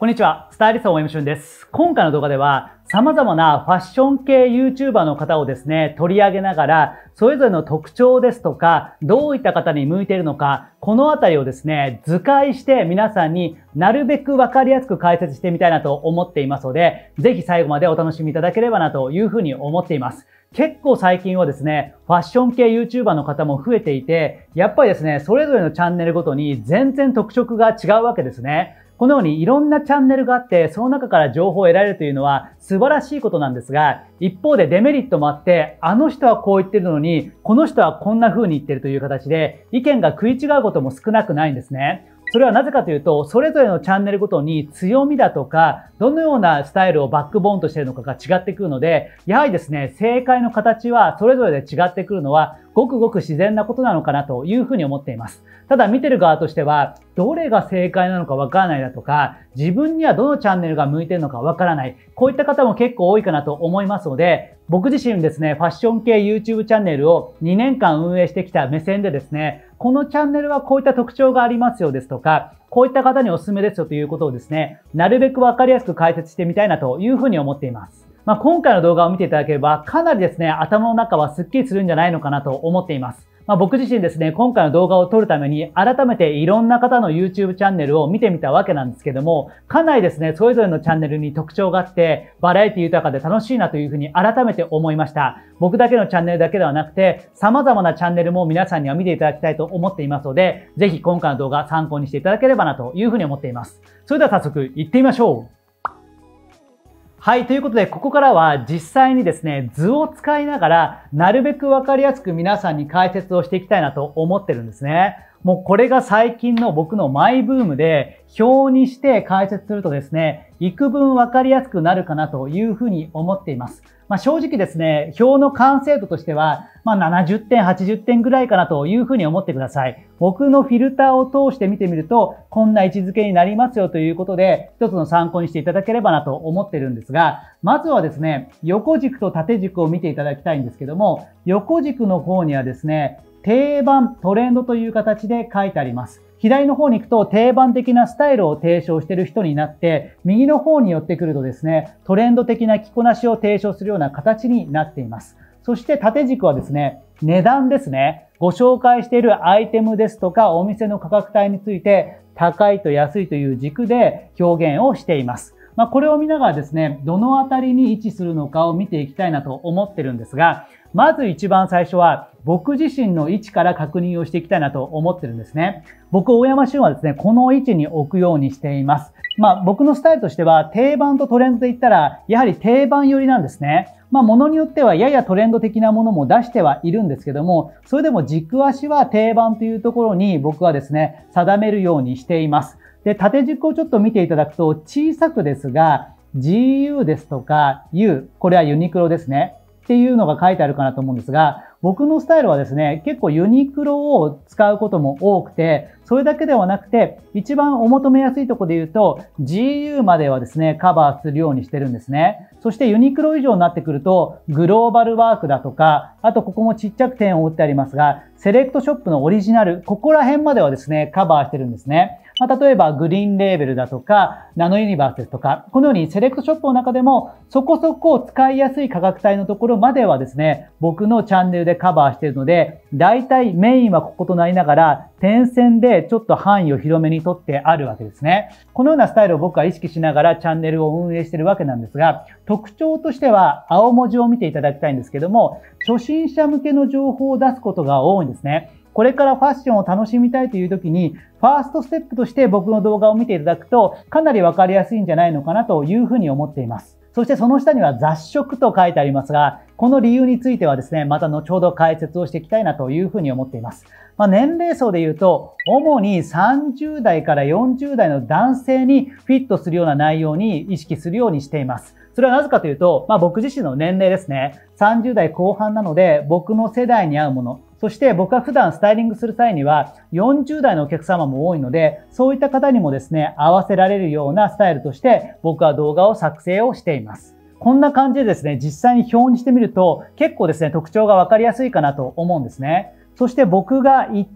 こんにちは。スタイリスト大山俊です。今回の動画では様々なファッション系 YouTuber の方をですね、取り上げながら、それぞれの特徴ですとか、どういった方に向いているのか、このあたりをですね、図解して皆さんになるべくわかりやすく解説してみたいなと思っていますので、ぜひ最後までお楽しみいただければなというふうに思っています。結構最近はですね、ファッション系 YouTuber の方も増えていて、やっぱりですね、それぞれのチャンネルごとに全然特色が違うわけですね。このようにいろんなチャンネルがあって、その中から情報を得られるというのは素晴らしいことなんですが、一方でデメリットもあって、あの人はこう言ってるのに、この人はこんな風に言ってるという形で、意見が食い違うことも少なくないんですね。それはなぜかというと、それぞれのチャンネルごとに強みだとか、どのようなスタイルをバックボーンとしているのかが違ってくるので、やはりですね、正解の形はそれぞれで違ってくるのは、ごくごく自然なことなのかなというふうに思っています。ただ見てる側としては、どれが正解なのかわからないだとか、自分にはどのチャンネルが向いてるのかわからない。こういった方も結構多いかなと思いますので、僕自身ですね、ファッション系 YouTube チャンネルを2年間運営してきた目線でですね、このチャンネルはこういった特徴がありますよですとか、こういった方におすすめですよということをですね、なるべくわかりやすく解説してみたいなというふうに思っています。今回の動画を見ていただければ、かなりですね、頭の中はスッキリするんじゃないのかなと思っています。僕自身ですね、今回の動画を撮るために改めていろんな方の YouTube チャンネルを見てみたわけなんですけども、かなりですね、それぞれのチャンネルに特徴があって、バラエティ豊かで楽しいなというふうに改めて思いました。僕だけのチャンネルだけではなくて、様々なチャンネルも皆さんには見ていただきたいと思っていますので、ぜひ今回の動画参考にしていただければなというふうに思っています。それでは早速行ってみましょう。はい。ということで、ここからは実際にですね、図を使いながら、なるべくわかりやすく皆さんに解説をしていきたいなと思ってるんですね。もうこれが最近の僕のマイブームで、表にして解説するとですね、幾分わかりやすくなるかなというふうに思っています。正直ですね、表の完成度としては、70点、80点ぐらいかなというふうに思ってください。僕のフィルターを通して見てみると、こんな位置づけになりますよということで、一つの参考にしていただければなと思ってるんですが、まずはですね、横軸と縦軸を見ていただきたいんですけども、横軸の方にはですね、定番、トレンドという形で書いてあります。左の方に行くと定番的なスタイルを提唱している人になって、右の方に寄ってくるとですね、トレンド的な着こなしを提唱するような形になっています。そして縦軸はですね、値段ですね。ご紹介しているアイテムですとかお店の価格帯について、高いと安いという軸で表現をしています。これを見ながらですね、どのあたりに位置するのかを見ていきたいなと思ってるんですが、まず一番最初は僕自身の位置から確認をしていきたいなと思ってるんですね。僕、大山俊はですね、この位置に置くようにしています。僕のスタイルとしては定番とトレンドで言ったら、やはり定番寄りなんですね。物によってはややトレンド的なものも出してはいるんですけども、それでも軸足は定番というところに僕はですね、定めるようにしています。で、縦軸をちょっと見ていただくと、小さくですが、GU ですとか U、これはユニクロですね。っていうのが書いてあるかなと思うんですが、僕のスタイルはですね、結構ユニクロを使うことも多くて、それだけではなくて、一番お求めやすいところで言うと、GU まではですね、カバーするようにしてるんですね。そしてユニクロ以上になってくると、グローバルワークだとか、あとここもちっちゃく点を打ってありますが、セレクトショップのオリジナル、ここら辺まではですね、カバーしてるんですね。例えばグリーンレーベルだとか、ナノユニバースですとか、このようにセレクトショップの中でも、そこそこ使いやすい価格帯のところまではですね、僕のチャンネルでカバーしているので、大体メインはこことなりながら、点線でちょっと範囲を広めにとってあるわけですね。このようなスタイルを僕は意識しながらチャンネルを運営しているわけなんですが、特徴としては青文字を見ていただきたいんですけども、初心者向けの情報を出すことが多いんですね。これからファッションを楽しみたいという時に、ファーストステップとして僕の動画を見ていただくと、かなりわかりやすいんじゃないのかなというふうに思っています。そしてその下には雑食と書いてありますが、この理由についてはですね、また後ほど解説をしていきたいなというふうに思っています。年齢層で言うと、主に30代から40代の男性にフィットするような内容に意識するようにしています。それはなぜかというと、僕自身の年齢ですね。30代後半なので、僕の世代に合うもの。そして僕は普段スタイリングする際には40代のお客様も多いので、そういった方にもですね、合わせられるようなスタイルとして僕は動画を作成をしています。こんな感じでですね、実際に表にしてみると結構ですね、特徴がわかりやすいかなと思うんですね。そして僕が5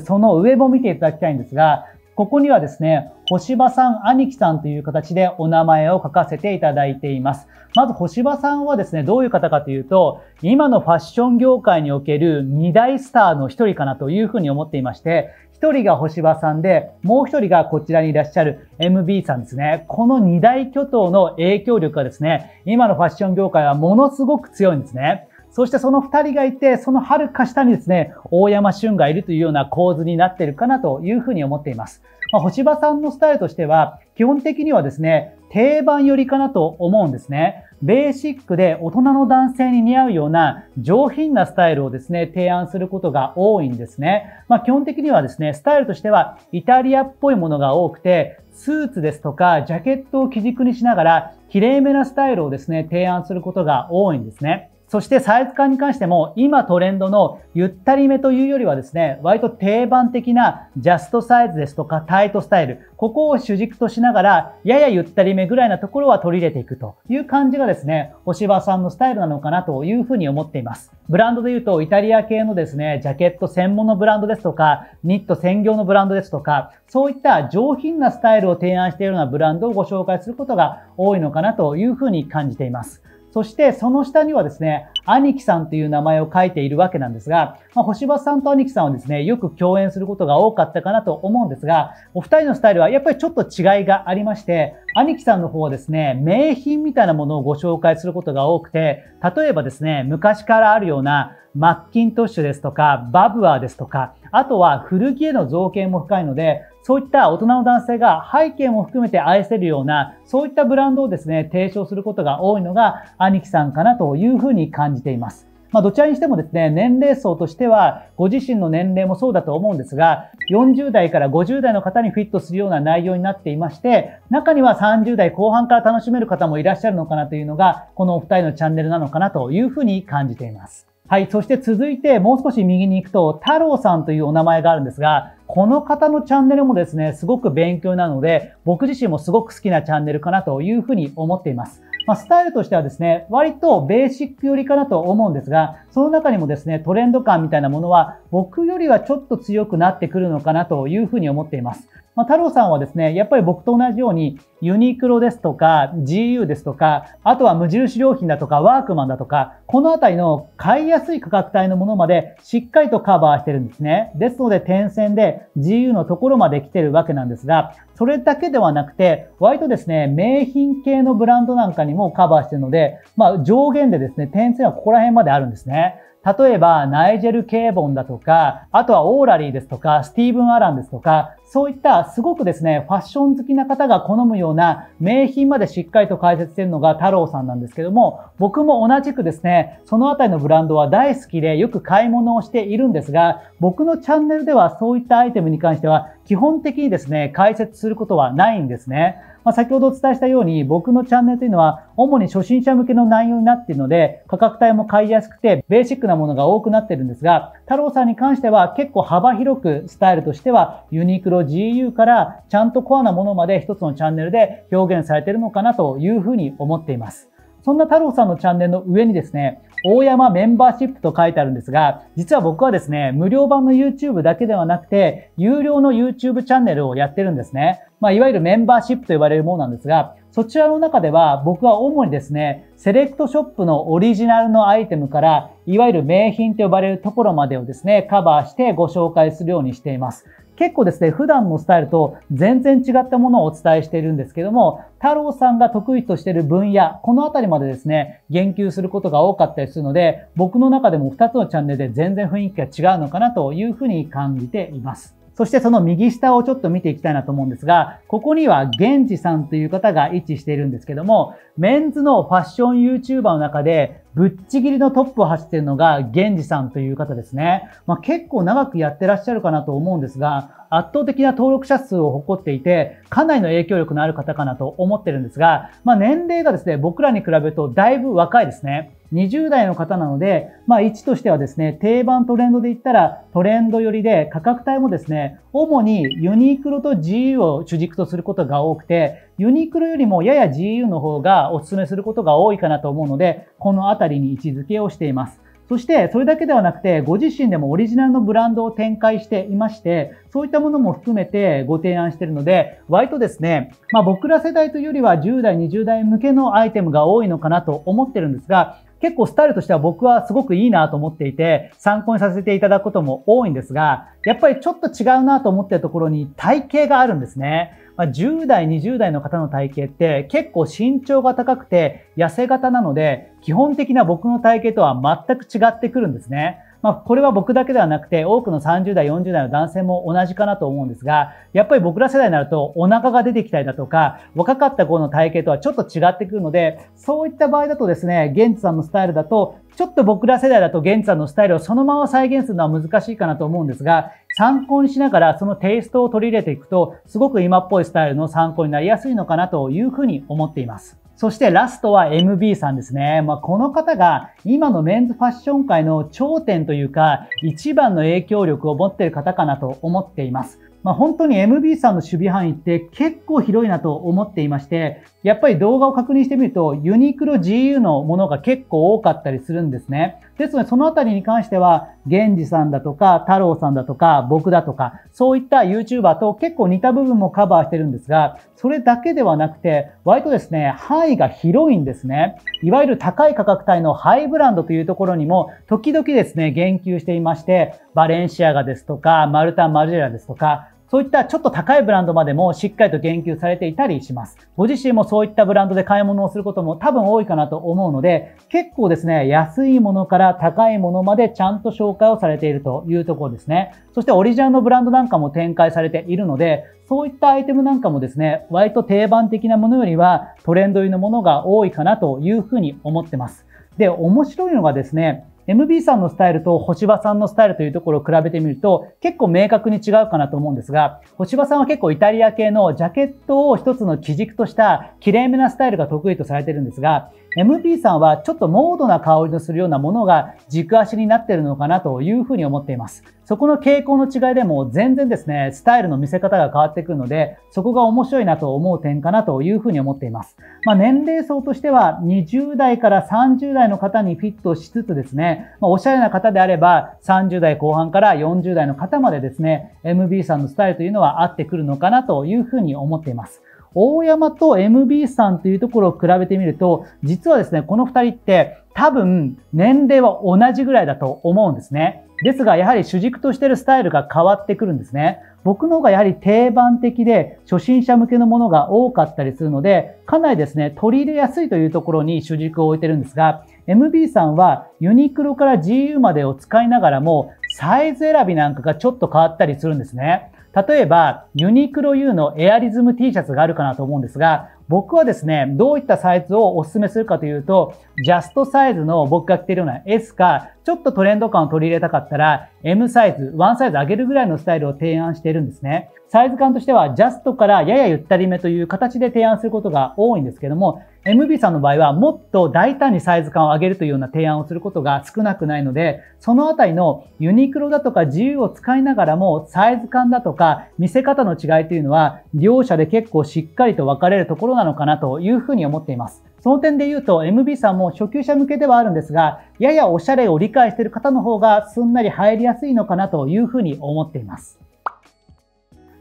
つ、その上も見ていただきたいんですが、ここにはですね、干場さん、兄貴さんという形でお名前を書かせていただいています。まず干場さんはですね、どういう方かというと、今のファッション業界における2大スターの一人かなというふうに思っていまして、一人が干場さんで、もう一人がこちらにいらっしゃる MB さんですね。この2大巨頭の影響力がですね、今のファッション業界はものすごく強いんですね。そしてその2人がいて、その遥か下にですね、大山俊がいるというような構図になっているかなというふうに思っています。まあ、干場さんのスタイルとしては、基本的にはですね、定番寄りかなと思うんですね。ベーシックで大人の男性に似合うような上品なスタイルをですね、提案することが多いんですね。まあ、基本的にはですね、スタイルとしてはイタリアっぽいものが多くて、スーツですとかジャケットを基軸にしながら、綺麗めなスタイルをですね、提案することが多いんですね。そしてサイズ感に関しても、今トレンドのゆったりめというよりはですね、割と定番的なジャストサイズですとかタイトスタイル、ここを主軸としながら、ややゆったりめぐらいなところは取り入れていくという感じがですね、干場さんのスタイルなのかなというふうに思っています。ブランドで言うと、イタリア系のですね、ジャケット専門のブランドですとか、ニット専業のブランドですとか、そういった上品なスタイルを提案しているようなブランドをご紹介することが多いのかなというふうに感じています。そして、その下にはですね、兄貴さんという名前を書いているわけなんですが、まあ、干場さんと兄貴さんはですね、よく共演することが多かったかなと思うんですが、お二人のスタイルはやっぱりちょっと違いがありまして、兄貴さんの方はですね、名品みたいなものをご紹介することが多くて、例えばですね、昔からあるようなマッキントッシュですとか、バブアーですとか、あとは古着への造形も深いので、そういった大人の男性が背景も含めて愛せるような、そういったブランドをですね、提唱することが多いのが兄貴さんかなというふうに感じています。まあ、どちらにしてもですね、年齢層としては、ご自身の年齢もそうだと思うんですが、40代から50代の方にフィットするような内容になっていまして、中には30代後半から楽しめる方もいらっしゃるのかなというのが、このお二人のチャンネルなのかなというふうに感じています。はい。そして続いてもう少し右に行くと、太郎さんというお名前があるんですが、この方のチャンネルもですね、すごく勉強なので、僕自身もすごく好きなチャンネルかなというふうに思っています。まあ、スタイルとしてはですね、割とベーシック寄りかなと思うんですが、その中にもですね、トレンド感みたいなものは、僕よりはちょっと強くなってくるのかなというふうに思っています。まあ、太郎さんはですね、やっぱり僕と同じように、ユニクロですとか、GU ですとか、あとは無印良品だとか、ワークマンだとか、このあたりの買いやすい価格帯のものまでしっかりとカバーしてるんですね。ですので、点線で GU のところまで来てるわけなんですが、それだけではなくて、割とですね、名品系のブランドなんかにもカバーしてるので、まあ、上限でですね、点線はここら辺まであるんですね。例えば、ナイジェル・ケーボンだとか、あとはオーラリーですとか、スティーブン・アランですとか、そういったすごくですね、ファッション好きな方が好むような名品までしっかりと解説しているのが太郎さんなんですけども、僕も同じくですね、そのあたりのブランドは大好きでよく買い物をしているんですが、僕のチャンネルではそういったアイテムに関しては基本的にですね、解説することはないんですね。まあ、先ほどお伝えしたように僕のチャンネルというのは主に初心者向けの内容になっているので、価格帯も買いやすくてベーシックなものが多くなっているんですが、太郎さんに関しては結構幅広くスタイルとしてはユニクロ、GU からちゃんとコアなものまで一つのチャンネルで表現されているのかなというふうに思っています。そんな太郎さんのチャンネルの上にですね、大山メンバーシップと書いてあるんですが、実は僕はですね、無料版の YouTube だけではなくて、有料の YouTube チャンネルをやってるんですね。まあ、いわゆるメンバーシップと呼ばれるものなんですが、そちらの中では僕は主にですね、セレクトショップのオリジナルのアイテムから、いわゆる名品と呼ばれるところまでをですね、カバーしてご紹介するようにしています。結構ですね、普段のスタイルと全然違ったものをお伝えしているんですけども、太郎さんが得意としている分野、このあたりまでですね、言及することが多かったりするので、僕の中でも2つのチャンネルで全然雰囲気が違うのかなというふうに感じています。そしてその右下をちょっと見ていきたいなと思うんですが、ここには源氏さんという方が位置しているんですけども、メンズのファッション YouTuber の中でぶっちぎりのトップを走っているのが源氏さんという方ですね。まあ、結構長くやってらっしゃるかなと思うんですが、圧倒的な登録者数を誇っていて、かなりの影響力のある方かなと思ってるんですが、まあ、年齢がですね、僕らに比べるとだいぶ若いですね。20代の方なので、まあ位置としてはですね、定番トレンドで言ったらトレンド寄りで、価格帯もですね、主にユニクロと GU を主軸とすることが多くて、ユニクロよりもやや GU の方がお勧めすることが多いかなと思うので、このあたりに位置づけをしています。そしてそれだけではなくて、ご自身でもオリジナルのブランドを展開していまして、そういったものも含めてご提案しているので、割とですね、僕ら世代というよりは10代、20代向けのアイテムが多いのかなと思ってるんですが、結構スタイルとしては僕はすごくいいなと思っていて、参考にさせていただくことも多いんですが、やっぱりちょっと違うなと思っているところに体型があるんですね。10代、20代の方の体型って結構身長が高くて痩せ型なので、基本的な僕の体型とは全く違ってくるんですね。これは僕だけではなくて、多くの30代、40代の男性も同じかなと思うんですが、やっぱり僕ら世代になるとお腹が出てきたりだとか、若かった頃の体型とはちょっと違ってくるので、そういった場合だとですね、ゲンツさんのスタイルだと、ちょっと僕ら世代だとゲンツさんのスタイルをそのまま再現するのは難しいかなと思うんですが、参考にしながらそのテイストを取り入れていくと、すごく今っぽいスタイルの参考になりやすいのかなというふうに思っています。そしてラストは MB さんですね。この方が今のメンズファッション界の頂点というか、一番の影響力を持っている方かなと思っています。本当に MB さんの守備範囲って結構広いなと思っていまして、やっぱり動画を確認してみると、ユニクロ GU のものが結構多かったりするんですね。ですので、そのあたりに関しては、源氏さんだとか、太郎さんだとか、僕だとか、そういった YouTuber と結構似た部分もカバーしてるんですが、それだけではなくて、割とですね、範囲が広いんですね。いわゆる高い価格帯のハイブランドというところにも、時々ですね、言及していまして、バレンシアガですとか、マルタン・マルジェラですとか、そういったちょっと高いブランドまでもしっかりと言及されていたりします。ご自身もそういったブランドで買い物をすることも多分多いかなと思うので、結構ですね、安いものから高いものまでちゃんと紹介をされているというところですね。そしてオリジナルのブランドなんかも展開されているので、そういったアイテムなんかもですね、割と定番的なものよりはトレンド入りのものが多いかなというふうに思ってます。で、面白いのがですね、MB さんのスタイルと干場さんのスタイルというところを比べてみると結構明確に違うかなと思うんですが、干場さんは結構イタリア系のジャケットを一つの基軸とした綺麗めなスタイルが得意とされているんですが、 MB さんはちょっとモードな香りのするようなものが軸足になっているのかなというふうに思っています。そこの傾向の違いでも全然ですね、スタイルの見せ方が変わってくるので、そこが面白いなと思う点かなというふうに思っています。年齢層としては20代から30代の方にフィットしつつですね、おしゃれな方であれば30代後半から40代の方までですね、MB さんのスタイルというのは合ってくるのかなというふうに思っています。大山と MB さんというところを比べてみると、実はですね、この2人って多分年齢は同じぐらいだと思うんですね。ですが、やはり主軸としているスタイルが変わってくるんですね。僕の方がやはり定番的で初心者向けのものが多かったりするので、かなりですね、取り入れやすいというところに主軸を置いてるんですが、MB さんはユニクロから GU までを使いながらも、サイズ選びなんかがちょっと変わったりするんですね。例えば、ユニクロ U のエアリズム T シャツがあるかなと思うんですが、僕はですね、どういったサイズをお勧めするかというと、ジャストサイズの僕が着ているような S か、ちょっとトレンド感を取り入れたかったら、M サイズ、1サイズ上げるぐらいのスタイルを提案しているんですね。サイズ感としては、ジャストからややゆったりめという形で提案することが多いんですけども、MB さんの場合はもっと大胆にサイズ感を上げるというような提案をすることが少なくないので、そのあたりのユニクロだとか自由を使いながらもサイズ感だとか見せ方の違いというのは両者で結構しっかりと分かれるところなのかなというふうに思っています。その点で言うと MB さんも初級者向けではあるんですが、ややおしゃれを理解している方の方がすんなり入りやすいのかなというふうに思っています。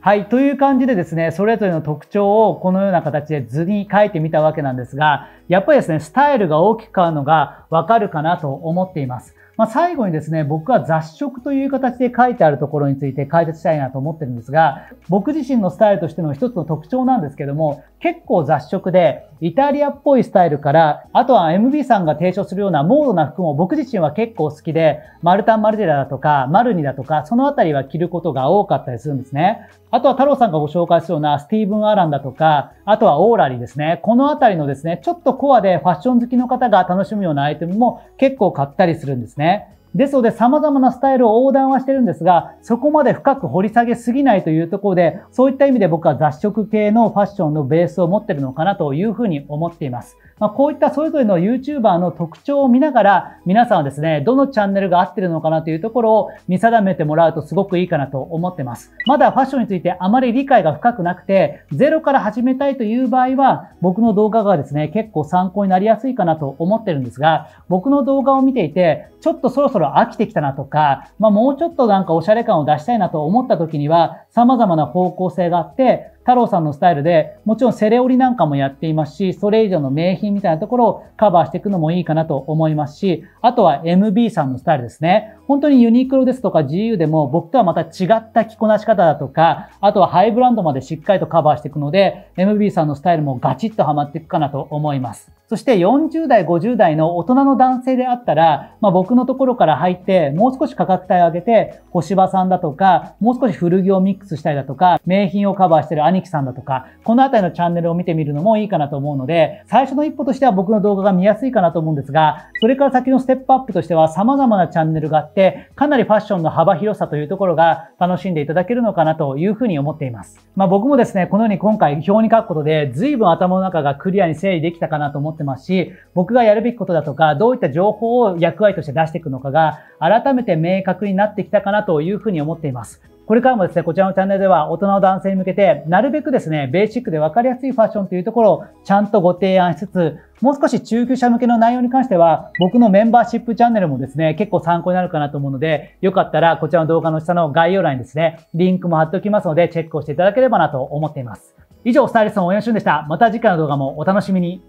はい。という感じでですね、それぞれの特徴をこのような形で図に書いてみたわけなんですが、やっぱりですね、スタイルが大きく変わるのがわかるかなと思っています。最後にですね、僕は雑色という形で書いてあるところについて解説したいなと思ってるんですが、僕自身のスタイルとしての一つの特徴なんですけども、結構雑色で、イタリアっぽいスタイルから、あとは MB さんが提唱するようなモードな服も僕自身は結構好きで、マルタン・マルジェラだとか、マルニだとか、そのあたりは着ることが多かったりするんですね。あとは太郎さんがご紹介するようなスティーブン・アランだとか、あとはオーラリーですね。このあたりのですね、ちょっとコアでファッション好きの方が楽しむようなアイテムも結構買ったりするんですね。ですので様々なスタイルを横断はしてるんですが、そこまで深く掘り下げすぎないというところで、そういった意味で僕は雑食系のファッションのベースを持ってるのかなというふうに思っています。こういったそれぞれの YouTuber の特徴を見ながら、皆さんはですね、どのチャンネルが合ってるのかなというところを見定めてもらうとすごくいいかなと思ってます。まだファッションについてあまり理解が深くなくて、ゼロから始めたいという場合は、僕の動画がですね、結構参考になりやすいかなと思ってるんですが、僕の動画を見ていて、ちょっとそろそろ飽きてきたなとか、もうちょっとなんかおしゃれ感を出したいなと思った時には、様々な方向性があって、太郎さんのスタイルで、もちろんセレオリなんかもやっていますし、それ以上の名品みたいなところをカバーしていくのもいいかなと思いますし、あとは MB さんのスタイルですね。本当にユニクロですとか GU でも僕とはまた違った着こなし方だとか、あとはハイブランドまでしっかりとカバーしていくので、MB さんのスタイルもガチッとハマっていくかなと思います。そして40代、50代の大人の男性であったら、僕のところから入って、もう少し価格帯を上げて、干場さんだとか、もう少し古着をミックスしたりだとか、名品をカバーしてる兄貴さんだとか、このあたりのチャンネルを見てみるのもいいかなと思うので、最初の一歩としては僕の動画が見やすいかなと思うんですが、それから先のステップアップとしては様々なチャンネルがあって、かなりファッションの幅広さというところが楽しんでいただけるのかなというふうに思っています。僕もですね、このように今回表に書くことで、随分頭の中がクリアに整理できたかなと思ってますし、僕がやるべきことだとか、どういった情報を役割として出していくのかが改めて明確になってきたかなというふうに思っています。これからもですね、こちらのチャンネルでは大人の男性に向けてなるべくですね、ベーシックで分かりやすいファッションというところをちゃんとご提案しつつ、もう少し中級者向けの内容に関しては、僕のメンバーシップチャンネルもですね、結構参考になるかなと思うので、よかったらこちらの動画の下の概要欄にですね、リンクも貼っておきますので、チェックをしていただければなと思っています。以上、スタイリストの大山俊でした。また次回の動画もお楽しみに。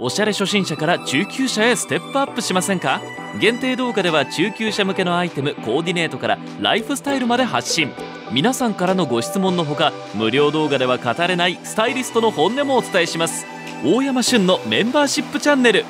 おしゃれ初心者から中級者へステップアップしませんか？限定動画では中級者向けのアイテム、コーディネートからライフスタイルまで発信。皆さんからのご質問のほか、無料動画では語れないスタイリストの本音もお伝えします。大山俊のメンバーシップチャンネル。